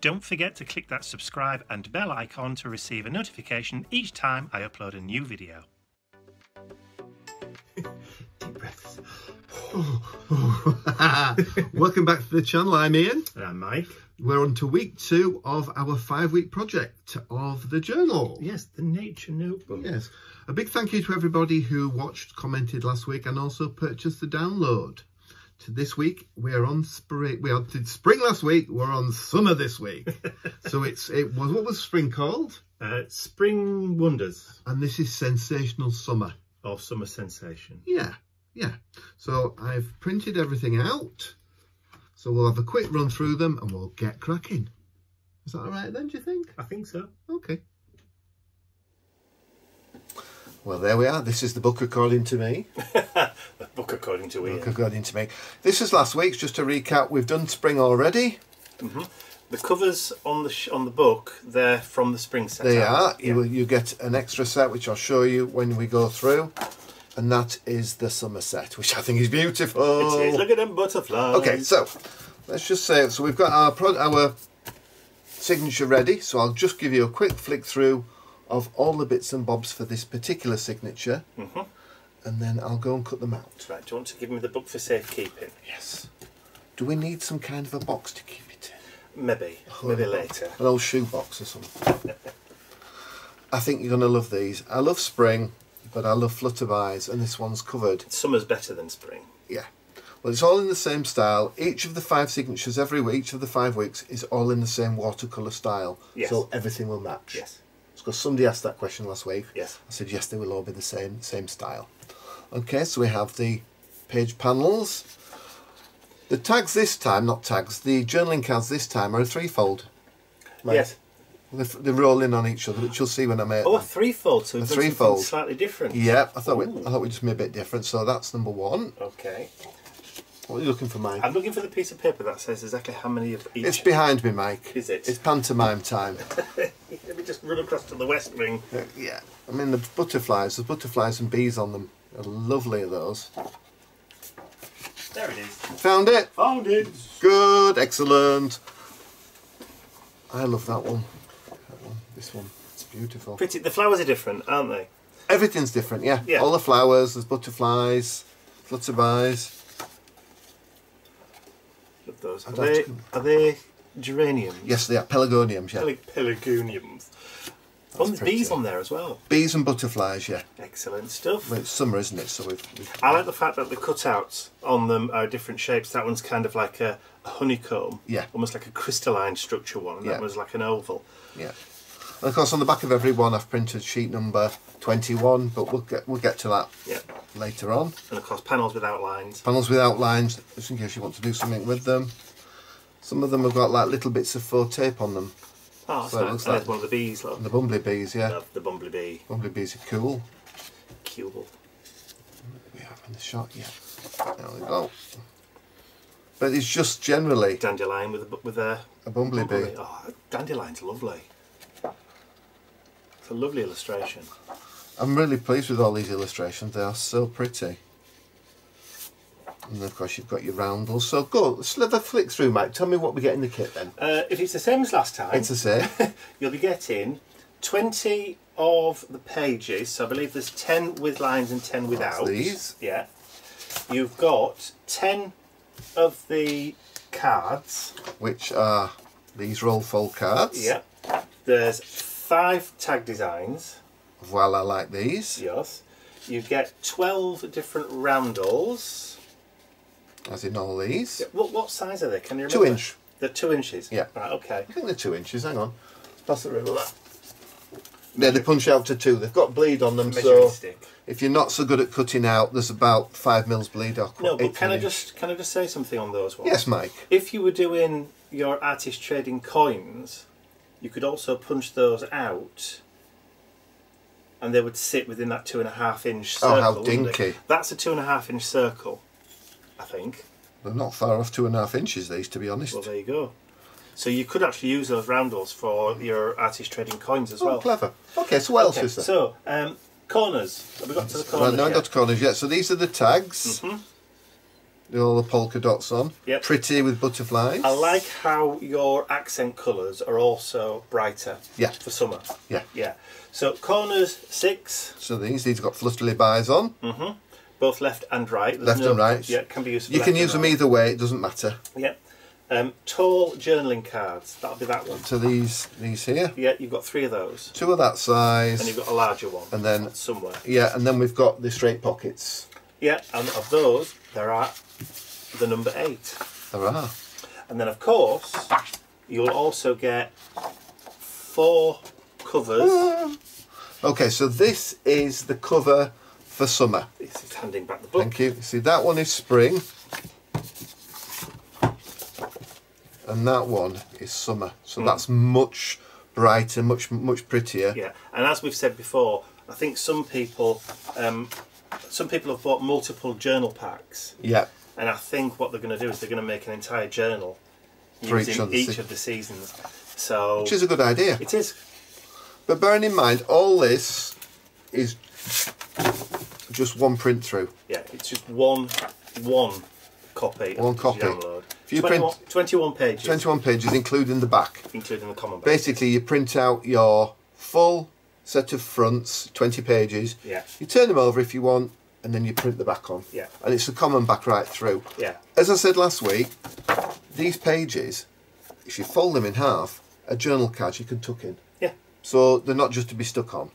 Don't forget to click that subscribe and bell icon to receive a notification each time I upload a new video. Deep breaths. Welcome back to the channel. I'm Ian. And I'm Mike. We're on to week 2 of our 5-week project of the journal. Yes, the Nature Notebook. Yes. A big thank you to everybody who watched, commented last week and also purchased the download. To this week, we are on spring. We did spring last week. We're on summer this week. So it was what was spring called? Spring Wonders. And this is Sensational Summer. Or Summer Sensation. Yeah, yeah. So I've printed everything out. So we'll have a quick run through them and we'll get cracking. Is that all right then? Do you think? I think so. Okay. Well, there we are. This is the book according to me. The book according to Ian. Book according to me. This is last week's. Just to recap, we've done spring already. Mm-hmm. The covers on the book, they're from the spring set. They are. Yeah. You get an extra set, which I'll show you when we go through. And that is the summer set, which I think is beautiful. It is. Look at them butterflies. Okay, so let's just say, so we've got our signature ready. So I'll just give you a quick flick through of all the bits and bobs for this particular signature, mm-hmm. and then I'll go and cut them out. Right, do you want to give me the book for safekeeping? Yes. Do we need some kind of a box to keep it in? Maybe, maybe later. An old shoe box or something. I think you're going to love these. I love spring, but I love flutterbys, and this one's covered. Summer's better than spring. Yeah. Well, it's all in the same style. Each of the 5 signatures every week, each of the 5 weeks, is all in the same watercolour style. Yes. So everything will match. Yes. Because somebody asked that question last week. Yes. I said, yes, they will all be the same style. Okay, so we have the page panels. The tags this time, not tags, the journaling cards this time are a 3-fold. Right. Yes. They're rolling on each other, which you'll see when I make. Oh, a 3-fold, so it's slightly different. Yeah, I thought we'd just be a bit different. So that's number 1. Okay. What are you looking for, Mike? I'm looking for the piece of paper that says exactly how many of each. It's behind me, Mike. Is it? It's pantomime time. Let me just run across to the West Wing. Yeah. I mean, there's butterflies and bees on them. They're lovely, those. There it is. Found it? Found it. Good, excellent. I love that one. That one, this one. It's beautiful. Pretty. The flowers are different, aren't they? Everything's different, yeah. Yeah. All the flowers, there's butterflies, flutterbys. Of those. Are they geraniums? Yes, they are. Pelargoniums, yeah. Pelargoniums. Oh, there's bees on there as well. Bees and butterflies, yeah. Excellent stuff. Well, it's summer, isn't it? So I like the fact that the cutouts on them are different shapes. That one's kind of like a honeycomb. Yeah. Almost like a crystalline structure one. And yeah. That one's like an oval. Yeah. And of course, on the back of every one, I've printed sheet number 21, but we'll get to that later on. And of course, panels with outlines. Panels with outlines, just in case you want to do something with them. Some of them have got like little bits of faux tape on them. Oh, so it looks like one of the bees, look. The bumblebees, yeah. Love the bumblebee. Bumblebees are cool. Cool. We haven't a shot yet. There we go. But it's just generally dandelion with a bumblebee. Oh, dandelion's lovely. A lovely illustration. I'm really pleased with all these illustrations. They are so pretty. And of course you've got your roundels. So go, let's have a flick through, Mike. Tell me what we get in the kit then. If it's the same as last time. It's the same. You'll be getting 20 of the pages. So I believe there's 10 with lines and 10 without. That's these. Yeah. You've got 10 of the cards. Which are these roll fold cards. Yeah. There's 5 tag designs. Well, I like these. Yes. You get 12 different roundels. As in all these. Yeah. What size are they? Can you remember? 2-inch. They're 2 inches? Yeah. Right, okay. I think they're 2 inches. Hang on. Pass the river. Yeah, they punch out to 2. They've got bleed on them, so stick. If you're not so good at cutting out, there's about 5mm bleed. Or no, but can I just say something on those ones? Yes, Mike. If you were doing your artist trading coins, you could also punch those out and they would sit within that 2.5-inch circle. Oh, how dinky. That's a 2.5-inch circle, I think. They're not far off 2.5 inches, these, to be honest. Well, there you go. So you could actually use those roundels for your artist trading coins as well. Oh, clever. Okay, so what else is there? So, corners. Have we got to the corners? Well, no, I got to corners yet. So these are the tags. Mm-hmm. all the polka dots on. Yep. Pretty with butterflies. I like how your accent colours are also brighter. Yeah. For summer. Yeah. Yeah. So corners 6. So these have got flutterlybys on. Mm-hmm. Both left and right. Left and right. Yeah, can be used. You can use them either way. It doesn't matter. Yep. Tall journaling cards. That'll be that one. So these here. Yeah, you've got 3 of those. 2 of that size. And you've got a larger one. And then somewhere. Yeah, and then we've got the straight pockets. Yeah, and of those there are the number 8. There are. And then of course you'll also get 4 covers. Okay, so this is the cover for summer. This is handing back the book. Thank you. See, that one is spring. And that one is summer, so that's much brighter, much prettier. Yeah, and as we've said before, I think some people have bought multiple journal packs. Yeah. And I think what they're going to do is they're going to make an entire journal for each of the seasons. So. Which is a good idea. It is. But bearing in mind, all this is just one print through. Yeah, it's just one copy. One copy. If you print 21 pages. 21 pages, including the back. Including the common back. Basically, you print out your full set of fronts, 20 pages. Yeah. You turn them over if you want, and then you print the back on. Yeah. And it's the common back right through. Yeah. As I said last week, these pages, if you fold them in half, are journal cards you can tuck in. Yeah. So they're not just to be stuck on.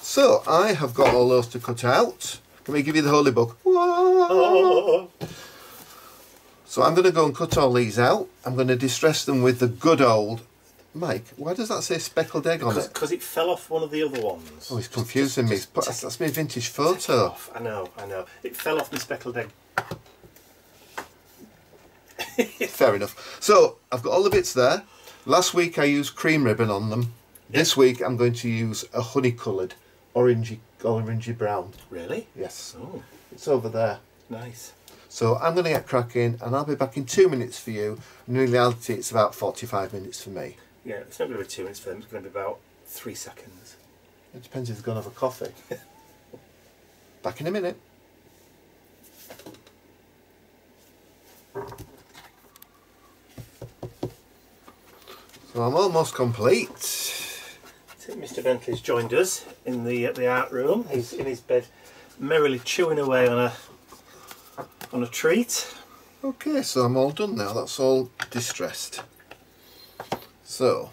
So I have got all those to cut out. Can we give you the holy book? Oh. So I'm going to go and cut all these out. I'm going to distress them with the good old... Mike, why does that say speckled egg on it? Because it fell off one of the other ones. Oh, he's confusing me. That's my vintage photo. Off. I know, I know. It fell off the speckled egg. Fair enough. So, I've got all the bits there. Last week I used cream ribbon on them. Yep. This week I'm going to use a honey-coloured, orangey brown. Really? Yes. Oh. It's over there. Nice. So I'm going to get cracking, and I'll be back in 2 minutes for you. And in reality, it's about 45 minutes for me. Yeah, it's not going to be 2 minutes for them. It's going to be about 3 seconds. It depends if they're going to have a coffee. Back in a minute. So I'm almost complete. So Mr. Bentley's joined us in the art room. He's in his bed, merrily chewing away on a treat. Okay, so I'm all done now. That's all distressed. So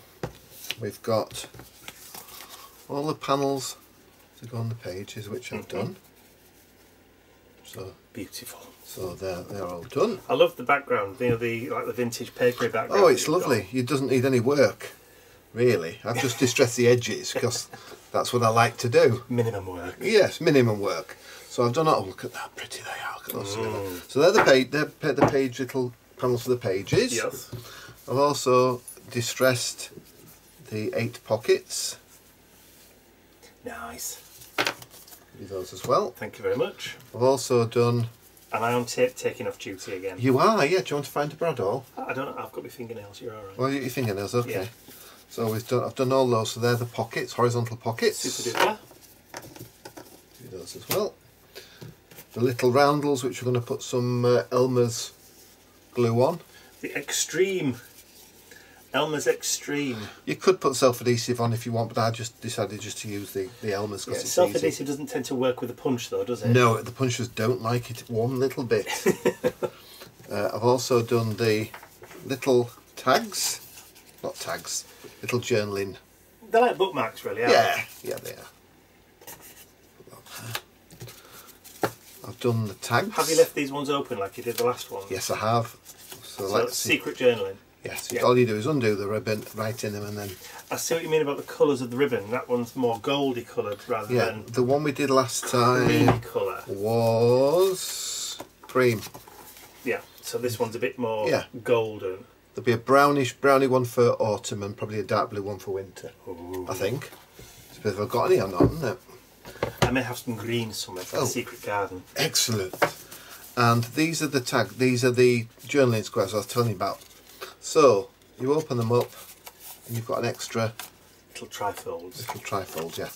we've got all the panels to go on the pages, which I've done. So beautiful. So they're all done. I love the background. You know, like the vintage papery background. Oh, it's lovely. It doesn't need any work, really. I've just distressed the edges because that's what I like to do. Minimum work. Yes, minimum work. So I've done it. Oh, look at that, pretty they are. So they're the little panels for the pages. Yes. I've also distressed the 8 pockets. Nice. Do those as well. Thank you very much. I've also done. And I'm taking off duty again. You are, yeah. Do you want to find a bradawl? I don't know. I've got my fingernails. You're all right. Well, your fingernails. Okay. Yeah. So I've done all those. So they're the pockets, horizontal pockets. Super duper. Do those as well. The little roundels, which we're going to put some Elmer's glue on. The Extreme. Elmer's Extreme. You could put self-adhesive on if you want, but I just decided just to use the Elmer's. Yeah, self-adhesive doesn't tend to work with a punch though, does it? No, the punchers don't like it one little bit. I've also done the little tags. Not tags, little journaling. They're like bookmarks really, aren't they? Yeah, they are. I've done the tags. Have you left these ones open like you did the last one? Yes, I have. So let's see. Secret journaling. Yes, yeah. All you do is undo the ribbon, write in them, and then... I see what you mean about the colours of the ribbon. That one's more goldy coloured rather than... Yeah, the one we did last time colour was cream. Yeah, so this one's a bit more golden. There'll be a browny one for autumn and probably a dark blue one for winter. Ooh. I think. It's a bit of I've got any or not, isn't it? I may have some green somewhere for the secret garden. Excellent. And these are the tag. These are the journaling squares I was telling you about. So you open them up, and you've got an extra little trifold. Little trifold, yeah.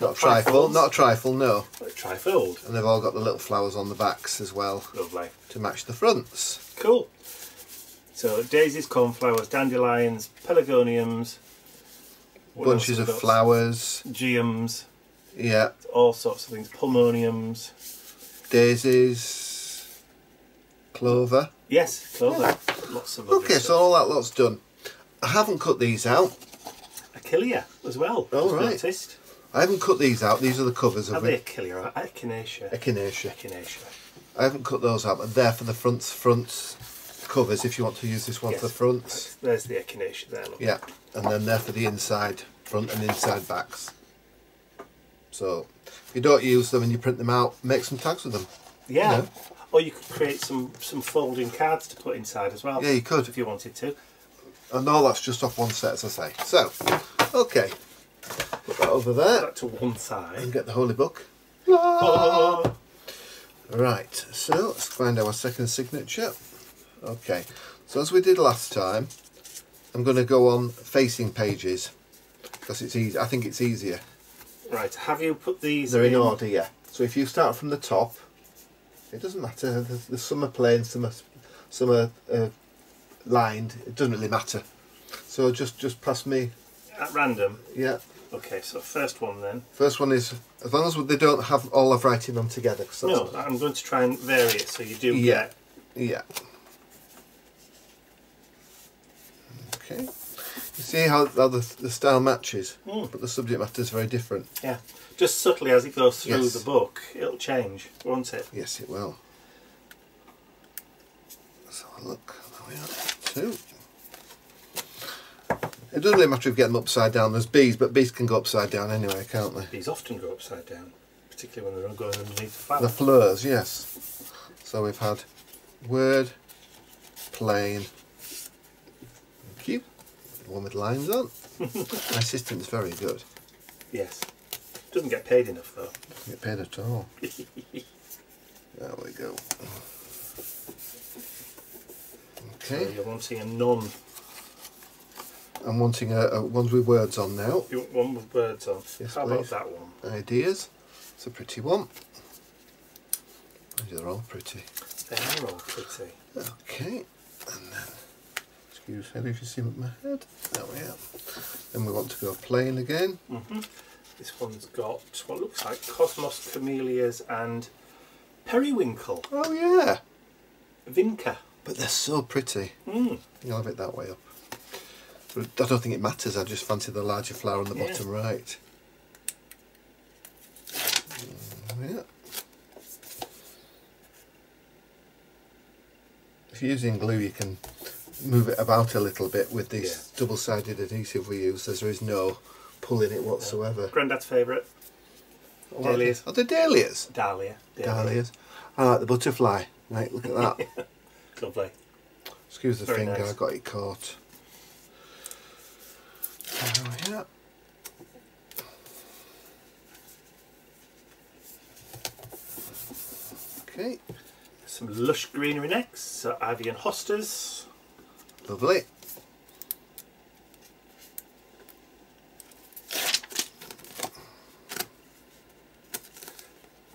Not trifle, not a trifle, no. Trifold. And they've all got the little flowers on the backs as well. Lovely. To match the fronts. Cool. So daisies, cornflowers, dandelions, pelargoniums. Bunches of flowers. Geums. Yeah. All sorts of things. Pulmoniums. Daisies. Clover. Yes, clover. Yeah. Lots of okay, stuff. So all that lot's done. I haven't cut these out. Achillea as well. All right. Noticed. I haven't cut these out, these are the covers of it. Are they Achillea or Echinacea? Echinacea. Echinacea. I haven't cut those out, and they're for the fronts covers if you want to use this one yes. for the fronts. There's the Echinacea there, look. Yeah, and then they're for the inside front and inside backs. So, if you don't use them and you print them out, make some tags with them. Yeah, you know? Or you could create some folding cards to put inside as well. Yeah, you could. If you wanted to. And all that's just off one set, as I say. So, okay. Put that over there. That to one side. And get the holy book. Oh. Right, so let's find our second signature. Okay, so as we did last time, I'm going to go on facing pages because it's easy. I think it's easier. Right, have you put these? They're in order, yeah. So if you start from the top, it doesn't matter. The some are plain, some are lined. It doesn't really matter. So just pass me at random. Yeah. Okay, so first one then. First one is, as long as they don't have all of writing on together. No, I'm going to try and vary it so you do yeah. get... Yeah. Okay. You see how the style matches, but the subject matter is very different. Yeah, just subtly as it goes through yes. the book, it'll change, won't it? Yes, it will. Let's have a look. There we are, two. It doesn't really matter if you get them upside down. There's bees, but bees can go upside down anyway, can't they? Bees often go upside down, particularly when they're going underneath the flowers. The fleurs, yes. So we've had word, plain, cute, one with lines on. My assistant's very good. Yes. Doesn't get paid enough though. Doesn't get paid at all. There we go. Okay. So you're wanting a non. I'm wanting a one with words on now. You want one with words on? Yes, how about that one? Ideas. It's a pretty one. They're all pretty. They are all pretty. Okay. And then, excuse me if you see my head. There we are. Then we want to go plain again. Mm-hmm. This one's got what looks like cosmos, camellias and periwinkle. Oh yeah. Vinca. But they're so pretty. Mm. You'll have it that way up. I don't think it matters, I just fancy the larger flower on the yeah. bottom right. Yeah. If you're using glue you can move it about a little bit with this yeah. double-sided adhesive we use, as there is no pull in it whatsoever. Grandad's favourite. Dahlias. Oh, the dahlias? Dahlia. Dahlias. I like the butterfly. Right, look at that. Lovely. Excuse the very finger, nice. I got it caught. Yeah. Okay. Some lush greenery next, so ivy and hostas. Lovely.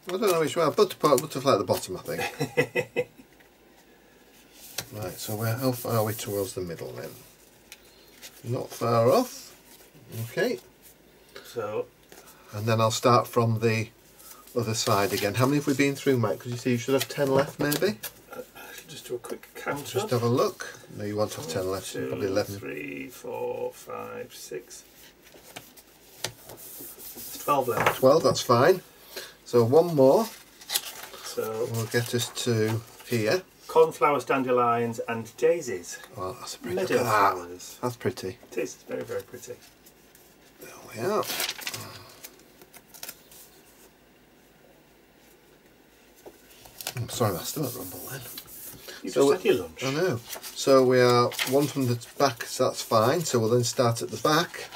I don't know which way. I've butterfly at the bottom, I think. Right, so how far are we towards the middle then? Not far off. Okay, so and then I'll start from the other side again. How many have we been through, Mike? Because you see, you should have 10 left, maybe. I should just do a quick count. Just have a look. No, you want to have 10 left. Two, probably 11. 3, 4, 5, 6. It's 12 left. 12. That's fine. So one more. So we'll get us to here. Cornflowers, dandelions, and daisies. Well, that's a pretty. Look at that. That's pretty. It is. It's very, very pretty. There we are. I'm sorry, my stomach rumbled then. You just had your lunch. I know. So we are one from the back, so that's fine. So we'll then start at the back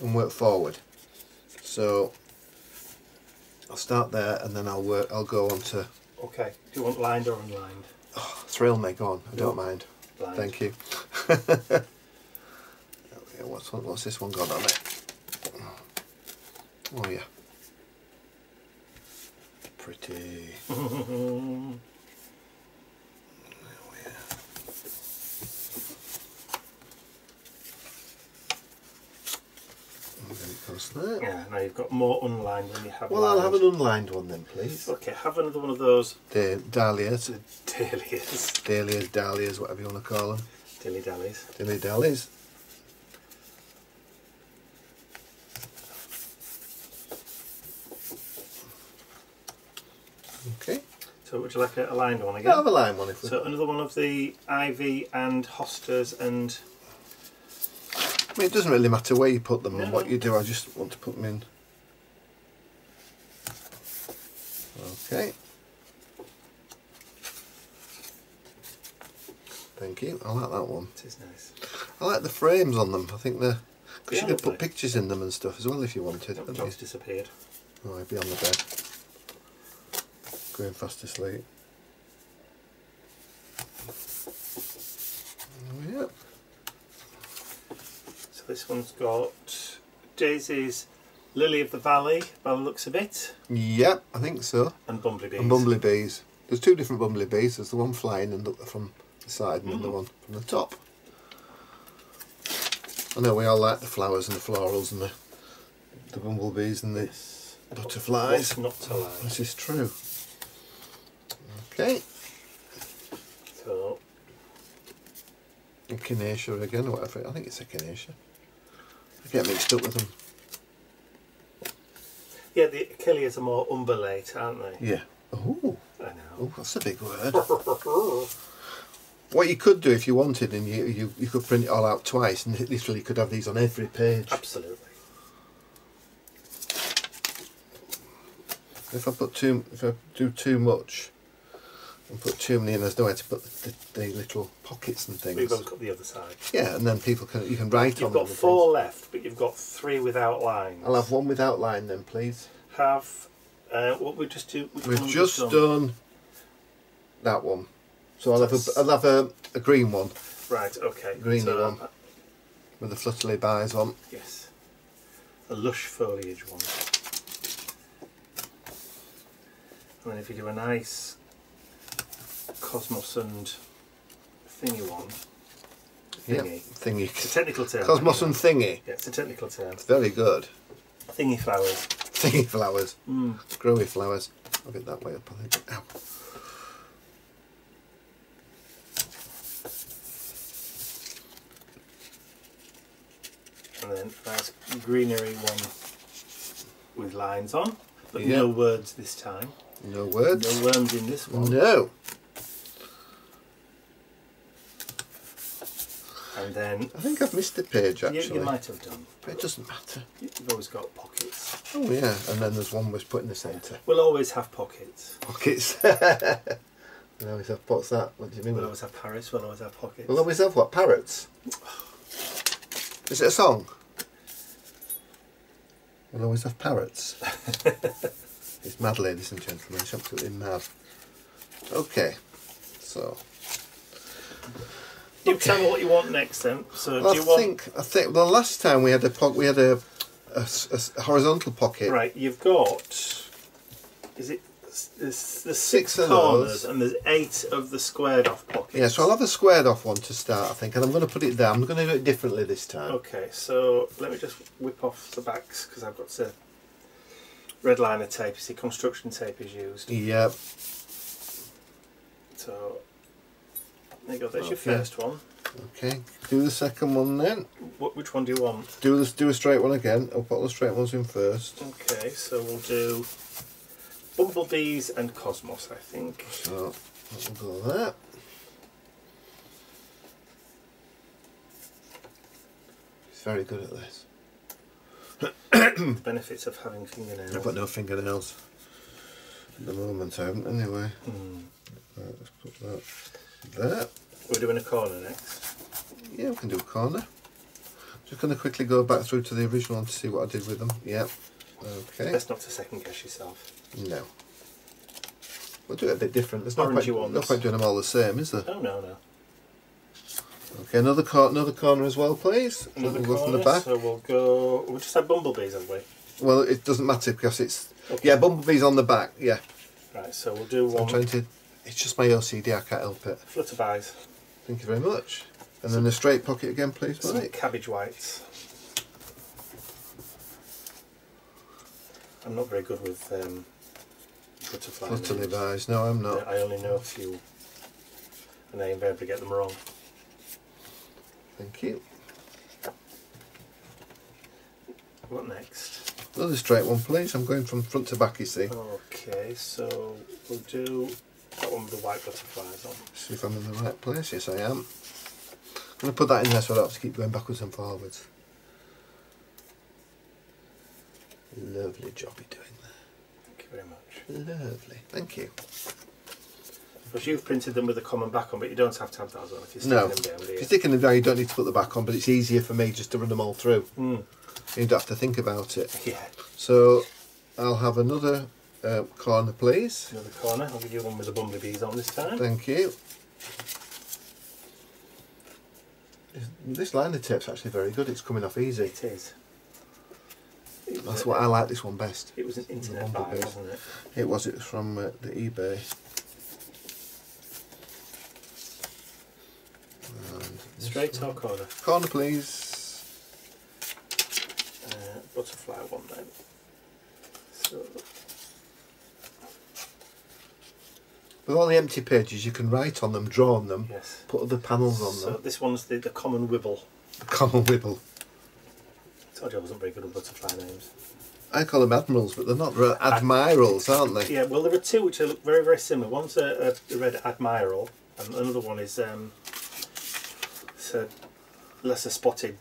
and work forward. So I'll start there and then I'll go on to. Okay. Do you want lined or unlined? Oh, thrill me, go on. I don't mind. Blind. Thank you. What's this one got on it? Oh yeah, Pretty. There. Yeah, now you've got more unlined than you have. Well, lined. I'll have an unlined one then, please. Okay, have another one of those dahlias. Dahlias, whatever you want to call them. Dilly dallies. Okay. So, would you like a lined one again? I'll have a lined one if we. So, another one of the ivy and hostas and. I mean, it doesn't really matter where you put them and what you do, I just want to put them in. Okay. Thank you, I like that one. It is nice. I like the frames on them, I think they're... Because you could put pictures in them and stuff as well if you wanted. The dog's disappeared. Oh, he'd be on the bed. Going fast asleep. Yep. This one's got daisies, lily of the valley, by the looks of it. Yeah, I think so. And bumblebees. There's two different bumblebees. There's the one flying and from the side, and the other one from the top. I know we all like the flowers and the florals and the bumblebees and the butterflies. What's not to like? This is true. Okay. So. Echinacea again, or whatever. I think it's echinacea. I get mixed up with them. Yeah, the achilleas are more umberlate, aren't they? Yeah. Oh, I know. Oh, that's a big word. What you could do if you wanted, and you could print it all out twice, and literally you could have these on every page. Absolutely. If I put if I do too much. And put too many in, there's no way to put the little pockets and things. We've both got the other side. Yeah, and then people can write on them. You've got four left, but you've got three without lines. I'll have one without line then, please. Have what we just do. We've just done that one, so I'll have a green one. Right. Okay. Greeny one with the flutterlybys on. Yes. A lush foliage one. And then if you do a nice. Cosmos and thingy one. Thingy. It's a technical term. Cosmos and thingy. Yeah, it's a technical term. It's very good. Thingy flowers. Growy flowers. I'll get that way up, I think. Ow. And then nice greenery one with lines on, but no words this time. No words. No worms in this one. No. And then I think I've missed the page actually. You might have done. But it doesn't matter. You've always got pockets. Oh yeah, and then there's one was put in the centre. We'll always have pockets. Pockets. We'll always have what's that? What do you mean? We'll always have parrots, we'll always have pockets. We'll always have what? Parrots? Is it a song? We'll always have parrots. It's mad, ladies and gentlemen, it's absolutely mad. Okay, so you tell me what you want next then. So well, I think the last time we had a horizontal pocket. Right, you've got there's six corners and there's 8 of the squared off pockets. Yeah, so I'll have a squared off one to start, I think, and I'm going to put it there. I'm going to do it differently this time. Okay, so let me just whip off the backs because I've got to. Red liner tape, you see construction tape is used. Yep. So, there you go, that's your first one. Okay, do the second one then. Which one do you want? Do a straight one again, I'll put all the straight ones in first. Okay, so we'll do bumblebees and cosmos, I think. So, we'll go there. He's very good at this. The benefits of having fingernails. I've got no fingernails at the moment, I haven't anyway. Right, let's put that there. We're doing a corner next. Yeah, we can do a corner. Just going to quickly go back through to the original one to see what I did with them. Yep. Okay. Best not to second guess yourself. No. We'll do it a bit different. There's not quite doing them all the same, is there? Oh no, no. Okay, another corner as well, please. Another corner, from the back. So we'll just have bumblebees, haven't we? Well, it doesn't matter because it's... Okay. Yeah, bumblebees on the back, yeah. Right, so we'll do one. I'm trying to, it's just my OCD, I can't help it. Flutterbys. Thank you very much. And then the straight pocket again, please, Mike. Some cabbage whites. I'm not very good with flutterby. No, I'm not. I only know a few, and I invariably get them wrong. Thank you. What next? Another straight one, please. I'm going from front to back, you see. Okay, so we'll do that one with the white butterflies on. See if I'm in the right place. Yes, I am. I'm going to put that in there so I don't have to keep going backwards and forwards. Lovely job you're doing there. Thank you very much. Lovely, thank you. Because you've printed them with a common back on, but you don't have to have that on if you're sticking them down here. If you're sticking them down, you don't need to put the back on, but it's easier for me just to run them all through. Mm. You don't have to think about it. Yeah. So I'll have another corner, please. Another corner. I'll give you one with the bumblebees on this time. Thank you. This liner tape's actually very good. It's coming off easy. It is. That's what I like this one best. It was an internet buy, wasn't it? It was. It was from the eBay. And straight or corner? Corner, please. Butterfly one then. So. With all the empty pages, you can write on them, draw on them, yes. Put other panels on them. So this one's the common wibble. The common wibble. I told you I wasn't very good at butterfly names. I call them admirals, but they're not. Admirals, aren't they? Yeah, well, there are two which look very, very similar. One's a red admiral, and another one is it's a lesser spotted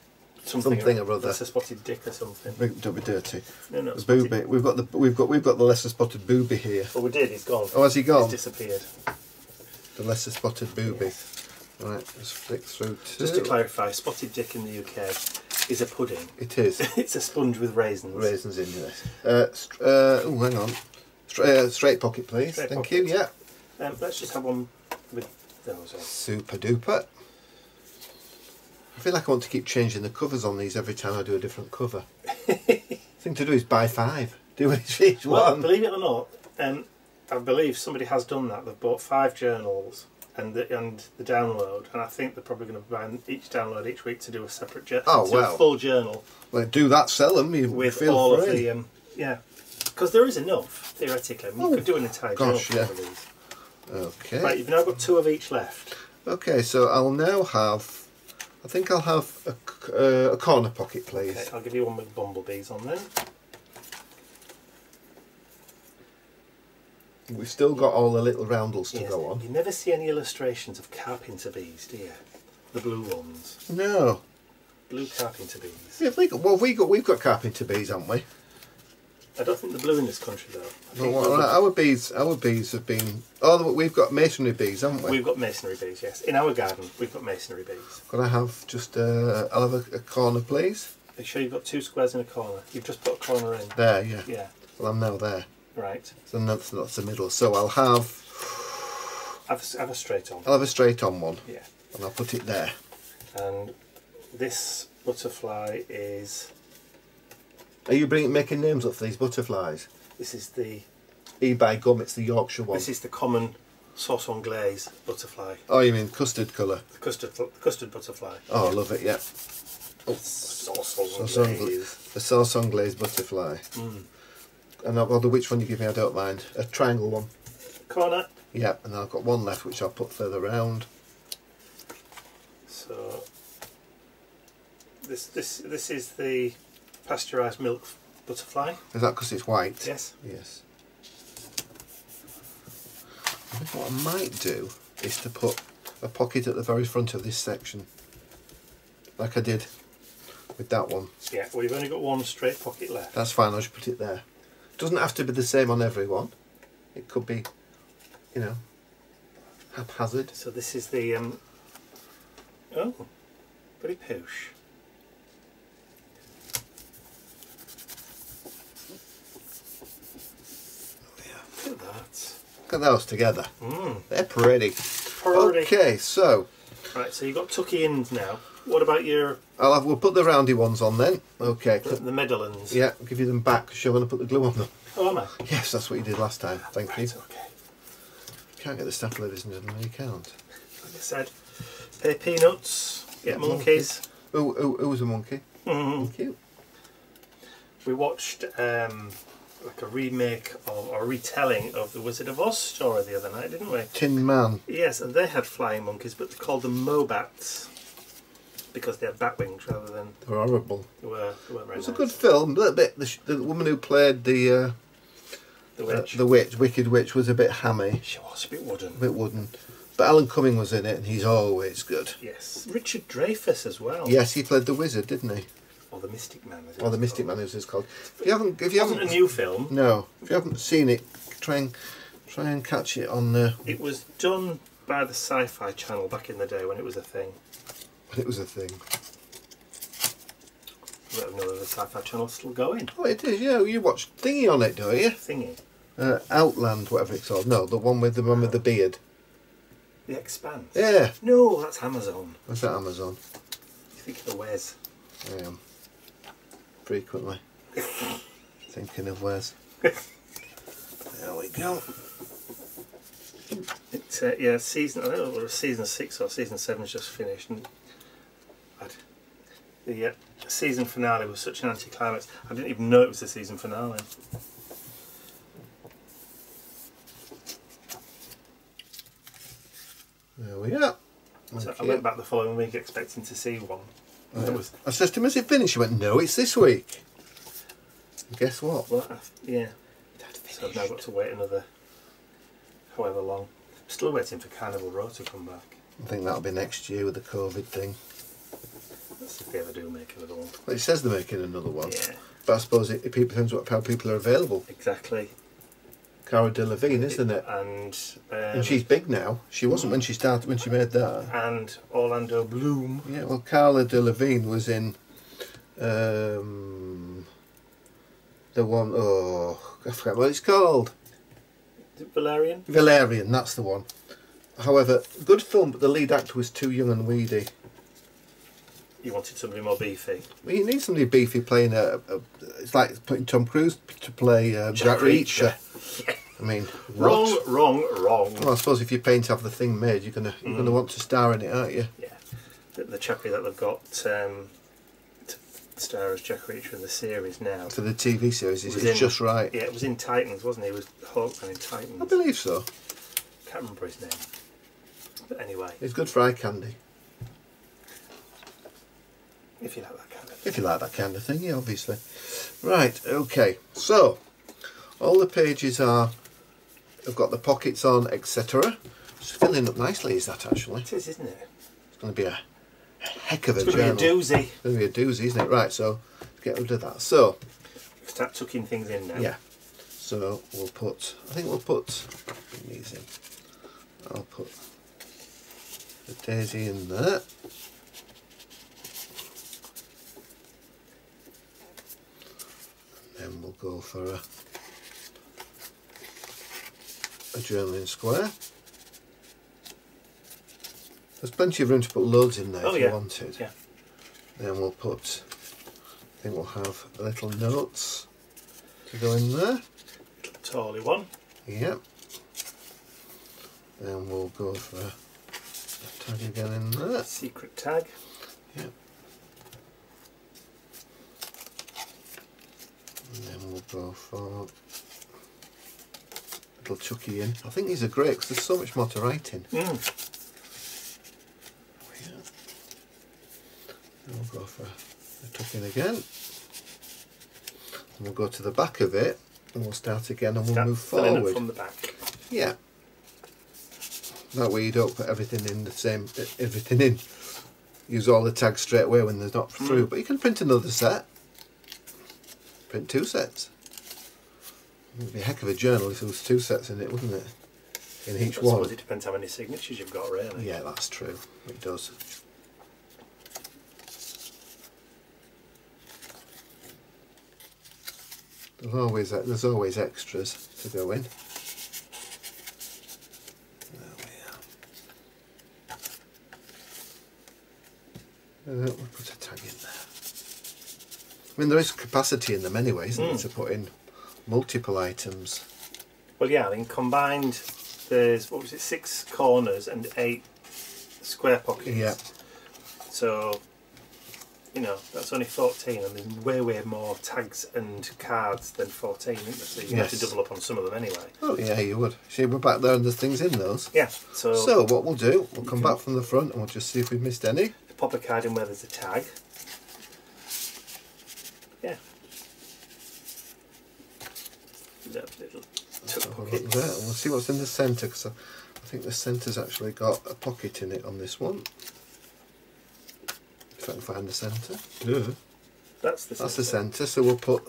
something or other. Lesser spotted dick or something. Don't be dirty. No, no. The booby. We've got the lesser spotted booby here. Oh, we did. He's gone. Oh, has he gone? He's disappeared. The lesser spotted booby. Yes. Right, let's flick through. Just to clarify, spotted dick in the UK. Is a pudding. It is. It's a sponge with raisins. Raisins in there. Oh, hang on. Straight pocket, please. Straight Thank pocket. You. Yeah. Let's just have one with those on. Super duper. I feel like I want to keep changing the covers on these every time I do a different cover. The thing to do is buy five. Do each one. Well, believe it or not, I believe somebody has done that. They've bought five journals. And the download, and I think they're probably going to buy each download each week to do a separate journal. Oh wow! A full journal. Well, do that. Sell them. You with feel all free. Of the yeah, because there is enough theoretically. I mean, you could do an entire journal for these. Okay. Right, you've now got two of each left. Okay, so I'll now have. I think I'll have a corner pocket, please. Okay, I'll give you one with bumblebees on there. We've still got all the little roundels to go on. You never see any illustrations of carpenter bees, do you? The blue ones. No. Blue carpenter bees. Yeah, we've got carpenter bees, haven't we? I don't think they're blue in this country though. Our bees have been. Oh, we've got masonry bees, haven't we? We've got masonry bees, yes. In our garden, we've got masonry bees. Can I have just? I'll have a corner, please. Make sure you've got two squares and a corner. You've just put a corner in. There, yeah. Yeah. Well, I'm now there. Right. So that's the middle. So I'll have a straight on. I'll have a straight on one. Yeah. And I'll put it there. And this butterfly is. Are you making names up for these butterflies? This is the. eBay gum. It's the Yorkshire one. This is the common sauce on glaze butterfly. Oh, you mean custard colour? The custard butterfly. Oh, I love it. Yeah. Oh, sauce on glaze. The sauce on glaze butterfly. Mm. And I'll bother which one you give me, I don't mind. A triangle one. Corner. Yeah, and I've got one left which I'll put further round. So this is the pasteurised milk butterfly. Is that because it's white? Yes. Yes. I think what I might do is to put a pocket at the very front of this section. Like I did with that one. Yeah, well you've only got one straight pocket left. That's fine, I'll just put it there. Doesn't have to be the same on everyone. It could be, you know, haphazard. So this is the oh, pretty poosh. Yeah, look at that. Look at those together. Mm. They're pretty. Okay, so. Right, so you've got tuck-ins now. What about your... we'll put the roundy ones on then. Okay. The medallins. Yeah, I'll give you them back because you're going to put the glue on them. Oh, am I? Yes, that's what you did last time. Thank you. Okay. You can't get the staple of isn't it? No, you can't. Like I said, pay peanuts, get monkeys. Who was a monkey? Mm-hmm. Cute. We watched like a remake of, or retelling of the Wizard of Oz story the other night, didn't we? Tin Man. Yes, and they had flying monkeys, but they called them Mobats because they had bat wings rather than... They were horrible. They were very nice. It was a good film. A little bit. The woman who played the Wicked Witch was a bit hammy. She was a bit wooden. A bit wooden. But Alan Cumming was in it, and he's always good. Yes. Richard Dreyfuss as well. Yes, he played the wizard, didn't he? Or the Mystic Man. Or the Mystic Man, as it's called. If you haven't, it wasn't a new film. No. If you haven't seen it, try and catch it on the... It was done by the Sci-Fi Channel back in the day when it was a thing. When it was a thing. I don't know whether the Sci-Fi Channel's still going. Oh, it is. Yeah, you watch Thingy on it, do you? Thingy. Outland, whatever it's called. No, the one with the man with the beard. The Expanse? Yeah. No, that's Amazon. What's that Amazon? You think of the Wes. I am. Frequently. Thinking of Wes. There we go. It's, yeah, season, I don't know whether season 6 or season 7's just finished. And the season finale was such an anticlimax. I didn't even know it was the season finale. There we are. So I went back the following week expecting to see one. Yeah. I said to him, is it finished? He went, no, it's this week. And guess what? Well, yeah. So I've now got to wait another however long. I'm still waiting for Carnival Row to come back. I think that'll be next year with the COVID thing. That's if they ever do make another one. Well, it says they're making another one. Yeah. But I suppose it depends on how people are available. Exactly. Cara Delevingne, isn't it? And she's big now. She wasn't when she started, when she made that. And Orlando Bloom. Yeah, well, Cara Delevingne was in the one, oh, I forget what it's called. Valerian? Valerian, that's the one. However, good film, but the lead actor was too young and weedy. You wanted somebody more beefy. Well, you need somebody beefy playing a it's like putting Tom Cruise to play Jack Reacher. Yeah. I mean, wrong. Well, I suppose if you're paying to have the thing made, you're gonna want to star in it, aren't you? Yeah. The chappie that they've got to star as Jack Reacher in the series now. For the TV series, it's just right. Yeah, it was in Titans, wasn't he? It was Hawkman in Titans. I believe so. Can't remember his name. But anyway, it's good for eye candy. If you like that kind of thing. If you like that kind of thing, yeah, obviously. Right, okay. So, all the pages are... I've got the pockets on, etc. It's filling up nicely, is that actually? It is, isn't it? It's going to be a heck of a journal. It's going to be a doozy. It's going to be a doozy, isn't it? Right, so, get rid of that. So... Start tucking things in now. Yeah. So, we'll put... I think we'll put these in. I'll put the daisy in there. Then we'll go for a journaling square. There's plenty of room to put loads in there if you wanted. Yeah. Then we'll put, I think we'll have little notes to go in there. Tally one. Yep. Then we'll go for a tag again in there. Secret tag. Yep. And then we'll go for a little chucky in. I think these are great because there's so much more to write in. And we'll go for a tuck in again. And we'll go to the back of it and we'll start again and we'll move forward. From the back. Yeah. That way you don't put everything in the same, everything in. Use all the tags straight away when they're not through. But you can print another set. Print two sets. It would be a heck of a journal if there was two sets in it, wouldn't it? In each one. I suppose it depends how many signatures you've got, really. Yeah, that's true. It does. There's always extras to go in. There we are. We'll put a tag in there. I mean, there is capacity in them anyway, isn't there, to put in multiple items? Well, yeah, I mean, combined, there's, what was it, 6 corners and 8 square pockets. Yeah. So, you know, that's only 14, and there's way, way more tags and cards than 14, isn't there? So you have to double up on some of them anyway. Oh, yeah, you would. See, we're back there and there's things in those. Yeah. So what we'll do, we'll come back from the front and we'll just see if we've missed any. Pop a card in where there's a tag. Yeah. Little pocket there. And we'll see what's in the centre, because I think the centre's actually got a pocket in it on this one. If I can find the centre. Yeah. That's the centre. That's the centre, so we'll put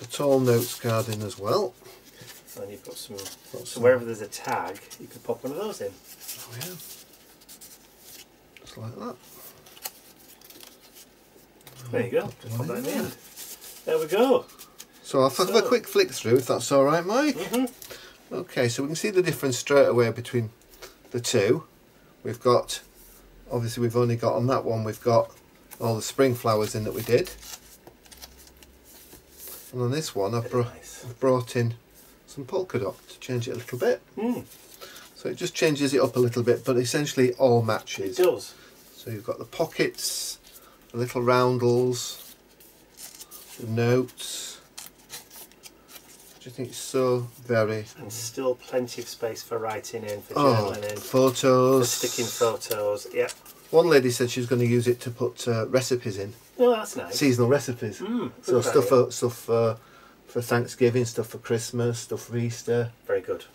the tall notes card in as well. And you've got some... So wherever there's a tag, you can pop one of those in. Oh yeah. Just like that. There you go. Pop that in the end. There we go. So I'll have a quick flick through, if that's all right, Mike. Okay, so we can see the difference straight away between the two. We've got, obviously, we've only got on that one, we've got all the spring flowers in that we did, and on this one I've brought in some polka dot to change it a little bit. So it just changes it up a little bit, but essentially all matches. It does. So you've got the pockets, the little roundels, the notes. I think it's so very... And still plenty of space for writing in, for journaling in. Photos. For sticking photos, yep. One lady said she's going to use it to put recipes in. Oh, that's nice. Seasonal recipes. So stuff, for Thanksgiving, stuff for Christmas, stuff for Easter. Very good.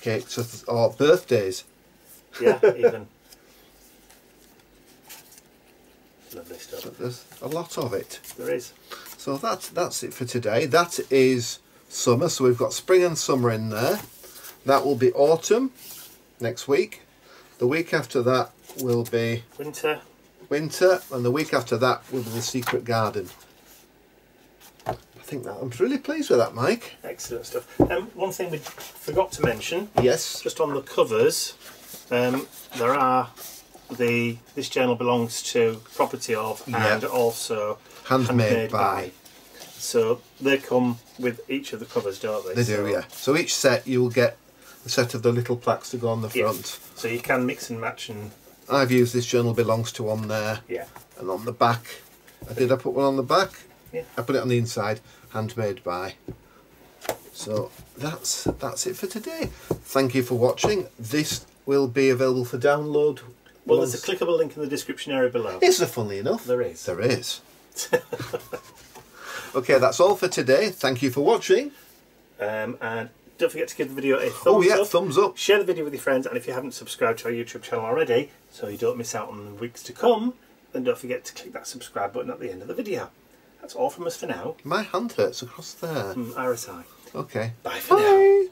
Cakes or birthdays. Yeah, even. Lovely stuff. But there's a lot of it. There is. So that's it for today. That is... summer, so we've got spring and summer in there. That will be autumn next week. The week after that will be winter. Winter, and the week after that will be the secret garden. I think that I'm really pleased with that, Mike. Excellent stuff. One thing we forgot to mention. Yes. Just on the covers, there are the this journal belongs to property of and also handmade by. So they come with each of the covers, don't they? They do, yeah. So each set you'll get a set of the little plaques to go on the front. Yeah. So you can mix and match, and I've used this journal belongs to on there. Yeah. And on the back, I put one on the back? Yeah. I put it on the inside, handmade by. So that's it for today. Thank you for watching. This will be available for download. Well, there's a clickable link in the description area below. Is there, funnily enough? There is. There is. Okay, that's all for today. Thank you for watching. And don't forget to give the video a thumbs up. Oh yeah, thumbs up. Share the video with your friends. And if you haven't subscribed to our YouTube channel already, so you don't miss out on the weeks to come, then don't forget to click that subscribe button at the end of the video. That's all from us for now. My hand hurts across there. RSI. Okay. Bye for now.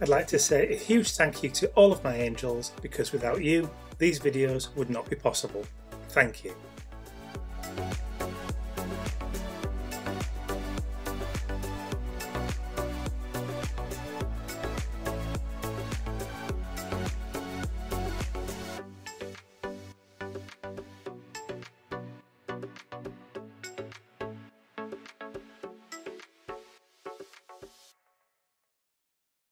I'd like to say a huge thank you to all of my angels, because without you, these videos would not be possible. Thank you.